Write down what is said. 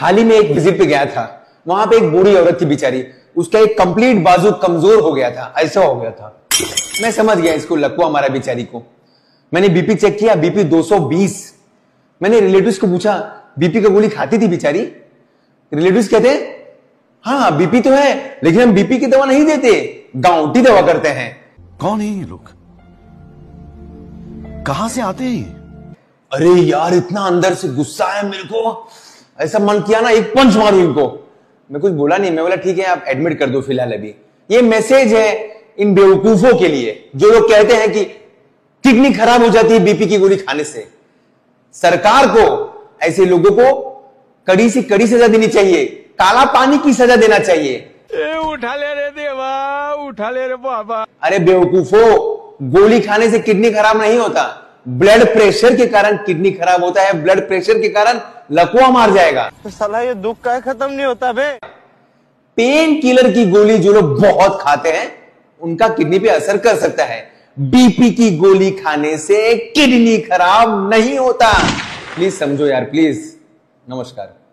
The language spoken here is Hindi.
हाल ही में एक विजिट पे गया था, वहां पे एक बूढ़ी औरत थी बेचारी, उसका एक कंप्लीट बाजू कमजोर हो गया था, ऐसा हो गया था। मैं समझ गया इसको लकवा मारा बेचारी को। मैंने बीपी चेक किया, बीपी 220। मैंने रिलेटिव्स को पूछा बीपी का गोली खाती थी बेचारी? रिलेटिव्स कहते हाँ बीपी तो है, लेकिन हम बीपी की दवा नहीं देते, गांवटी दवा करते हैं। कौन है ये लोग, कहां से आते हैं? अरे यार इतना अंदर से गुस्सा है मेरे को, ऐसा मन किया ना एक पंच मारूं इनको। मैं कुछ बोला नहीं, मैं बोला ठीक है आप एडमिट कर दो फिलहाल अभी। ये मैसेज है इन बेवकूफों के लिए जो लोग कहते हैं कि किडनी खराब हो जाती है बीपी की गोली खाने से। सरकार को ऐसे लोगों को कड़ी से कड़ी सजा देनी चाहिए, काला पानी की सजा देना चाहिए। ए, उठा ले रे देवा, उठा ले रे बाबा। अरे बेवकूफो, गोली खाने से किडनी खराब नहीं होता, ब्लड प्रेशर के कारण किडनी खराब होता है, ब्लड प्रेशर के कारण लकवा मार जाएगा। तो साला ये दुख का खत्म नहीं होता बे। पेन किलर की गोली जो लोग बहुत खाते हैं उनका किडनी पे असर कर सकता है, बीपी की गोली खाने से किडनी खराब नहीं होता। प्लीज समझो यार, प्लीज। नमस्कार।